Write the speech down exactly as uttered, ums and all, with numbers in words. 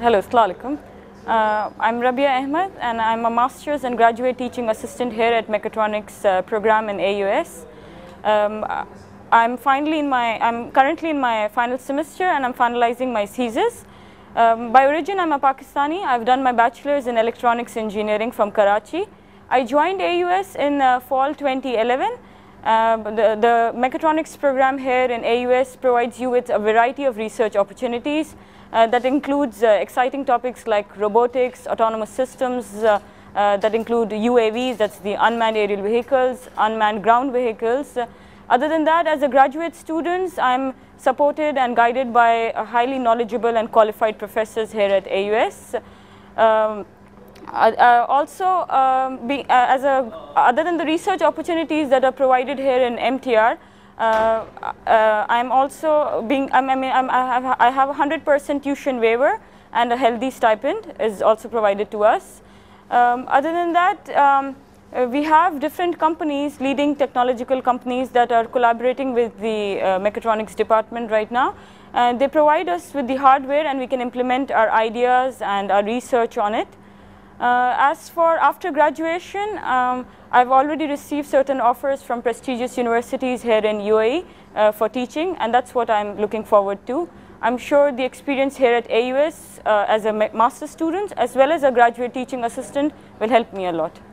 Hello, Assalamu Alaikum. Uh, I'm Rabia Ahmed and I'm a Master's and Graduate Teaching Assistant here at Mechatronics uh, program in A U S. Um, I'm, finally in my, I'm currently in my final semester and I'm finalizing my thesis. Um, by origin, I'm a Pakistani. I've done my Bachelor's in Electronics Engineering from Karachi. I joined A U S in uh, fall twenty eleven. Uh, the, the mechatronics program here in A U S provides you with a variety of research opportunities uh, that includes uh, exciting topics like robotics, autonomous systems uh, uh, that include U A Vs, that's the unmanned aerial vehicles, unmanned ground vehicles. Uh, other than that, as a graduate student, I'm supported and guided by uh, highly knowledgeable and qualified professors here at A U S. Um, Uh, uh, also, um, be, uh, as a, other than the research opportunities that are provided here in M T R, uh, uh, I'm also being, I'm, I mean, I'm, I have a one hundred percent tuition waiver and a healthy stipend is also provided to us. Um, other than that, um, uh, we have different companies, leading technological companies that are collaborating with the uh, mechatronics department right now. Uh, they provide us with the hardware and we can implement our ideas and our research on it. Uh, as for after graduation, um, I've already received certain offers from prestigious universities here in U A E uh, for teaching, and that's what I'm looking forward to. I'm sure the experience here at A U S uh, as a master's student as well as a graduate teaching assistant will help me a lot.